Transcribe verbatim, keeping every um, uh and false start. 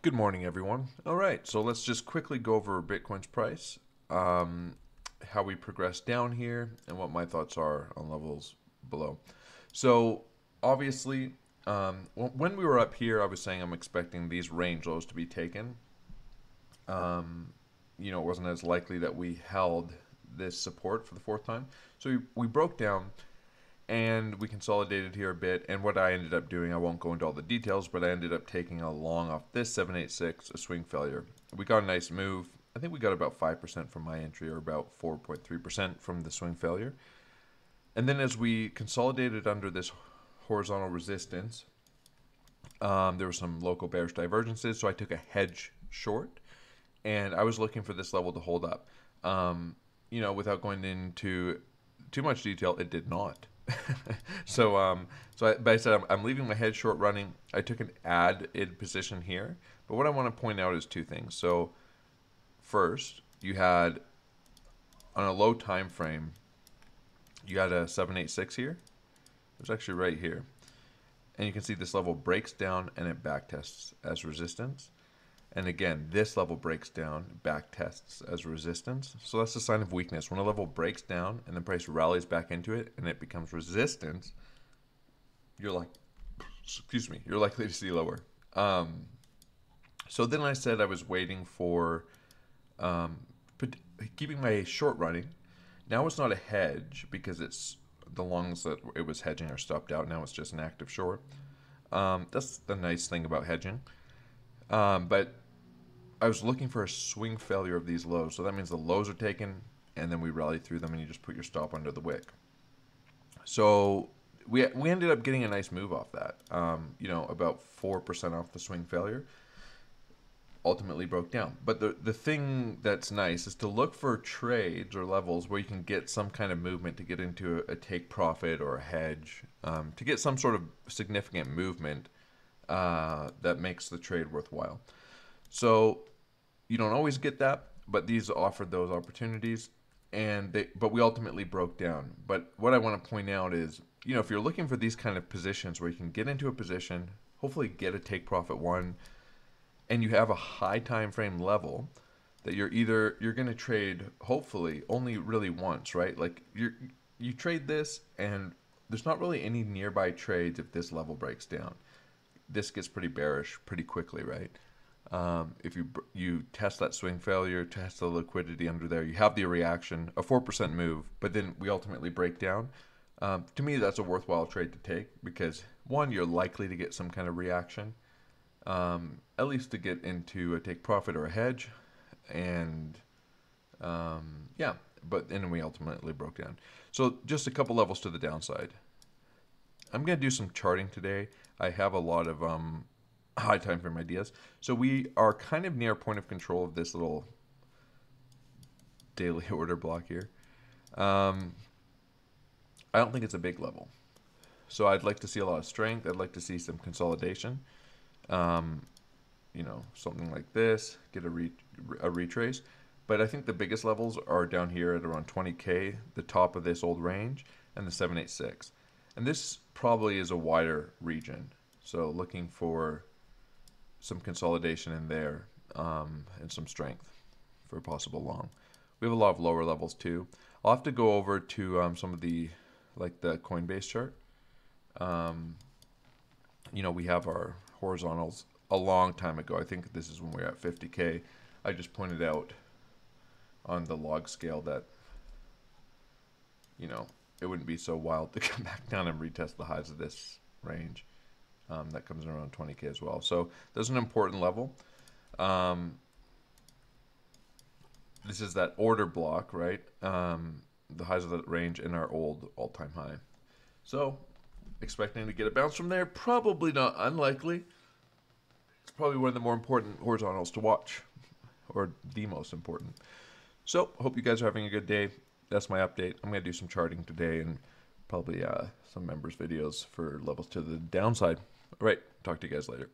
Good morning, everyone. All right, so let's just quickly go over Bitcoin's price, um, how we progress down here, and what my thoughts are on levels below. So obviously, um, when we were up here, I was saying I'm expecting these range lows to be taken. Um, you know, it wasn't as likely that we held this support for the fourth time. So we, we broke down and we consolidated here a bit, and what I ended up doing, I won't go into all the details, but I ended up taking a long off this seven eighty-six, a swing failure. We got a nice move. I think we got about five percent from my entry, or about four point three percent from the swing failure. And then as we consolidated under this horizontal resistance, um, there were some local bearish divergences, so I took a hedge short, and I was looking for this level to hold up. Um, you know, without going into too much detail, it did not. so, um, so I, but I said I'm, I'm leaving my head short running. I took an add in position here, but what I want to point out is two things. So, first, you had on a low time frame, you had a seven eighty-six here. It was actually right here, and you can see this level breaks down and it backtests as resistance. And again, this level breaks down, back tests as resistance. So that's a sign of weakness. When a level breaks down and the price rallies back into it and it becomes resistance, you're like, excuse me, you're likely to see lower. Um, so then I said I was waiting for, um, keeping my short running. Now it's not a hedge because it's the longs that it was hedging are stopped out. Now it's just an active short. Um, that's the nice thing about hedging. Um, but I was looking for a swing failure of these lows. So that means the lows are taken and then we rally through them and you just put your stop under the wick. So we, we ended up getting a nice move off that, um, you know, about four percent off the swing failure, ultimately broke down. But the, the thing that's nice is to look for trades or levels where you can get some kind of movement to get into a, a take profit or a hedge, um, to get some sort of significant movement Uh, that makes the trade worthwhile. So you don't always get that, but these offered those opportunities, and they, but we ultimately broke down. But what I want to point out is, you know, if you're looking for these kind of positions where you can get into a position, hopefully get a take profit one, and you have a high time frame level that you're either you're going to trade hopefully only really once, right? Like you you trade this, and there's not really any nearby trades if this level breaks down. This gets pretty bearish pretty quickly, right? Um, if you you test that swing failure, test the liquidity under there, you have the reaction, a four percent move, but then we ultimately break down. Um, to me, that's a worthwhile trade to take because, one, you're likely to get some kind of reaction, um, at least to get into a take profit or a hedge. And, um, yeah, but then we ultimately broke down. So just a couple levels to the downside. I'm going to do some charting today. I have a lot of um, high time frame ideas. So we are kind of near point of control of this little daily order block here. Um, I don't think it's a big level. So I'd like to see a lot of strength. I'd like to see some consolidation. Um, you know, something like this, get a, re a retrace. But I think the biggest levels are down here at around twenty K, the top of this old range, and the seven eighty-six. And this probably is a wider region. So looking for some consolidation in there um, and some strength for a possible long. We have a lot of lower levels too. I'll have to go over to um, some of the, like the Coinbase chart. Um, you know, we have our horizontals a long time ago. I think this is when we were at fifty K. I just pointed out on the log scale that, you know, it wouldn't be so wild to come back down and retest the highs of this range. Um, that comes around twenty K as well. So that's an important level. Um, this is that order block, right? Um, the highs of that range in our old all-time high. So expecting to get a bounce from there, probably not unlikely. It's probably one of the more important horizontals to watch, or the most important. So hope you guys are having a good day. That's my update. I'm going to do some charting today and probably uh, some members videos for levels to the downside. All right. Talk to you guys later.